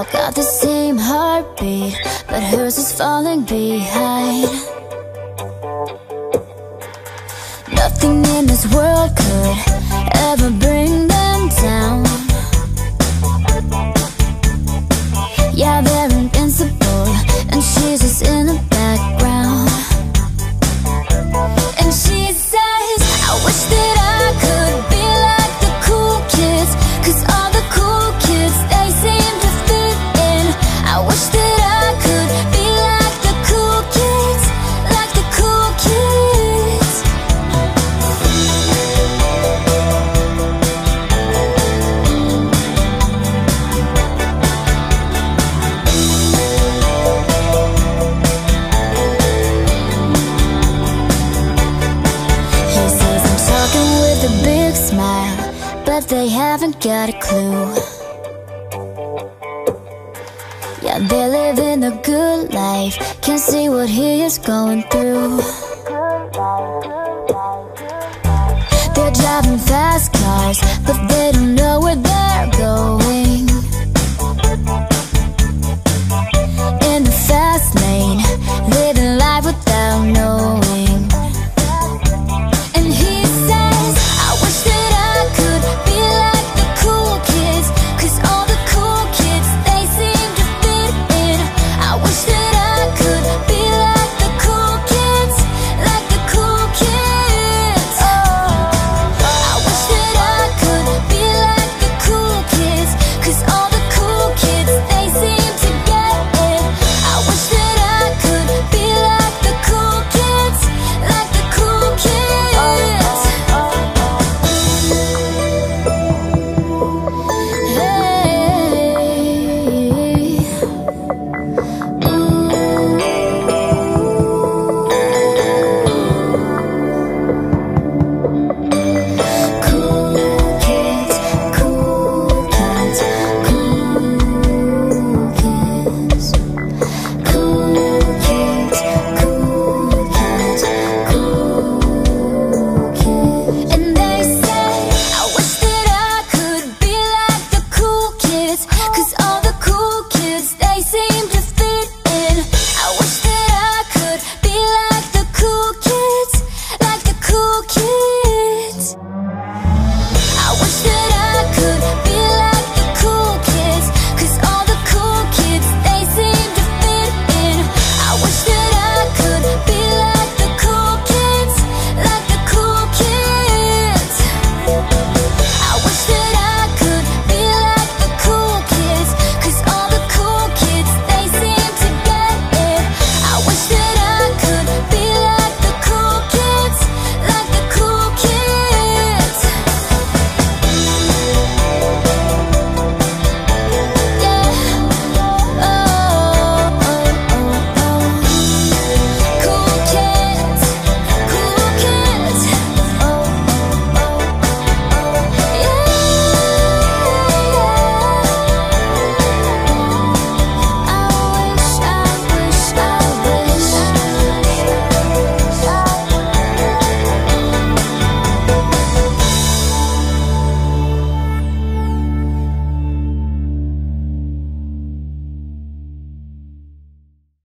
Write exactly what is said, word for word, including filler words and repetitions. all got the same heartbeat, but hers is falling behind. Nothing in this world could ever bring them down. Yeah, they're invincible, and she's just in the background. And she says, I wish that I could be like the cool kids, 'cause all the cool kids, they seem to fit in. I wish that I could be like the cool kids, like the cool kids. He says I'm talking with a big smile, but they haven't got a clue. Yeah, they're living a good life, can't see what he is going through. They're driving fast cars, but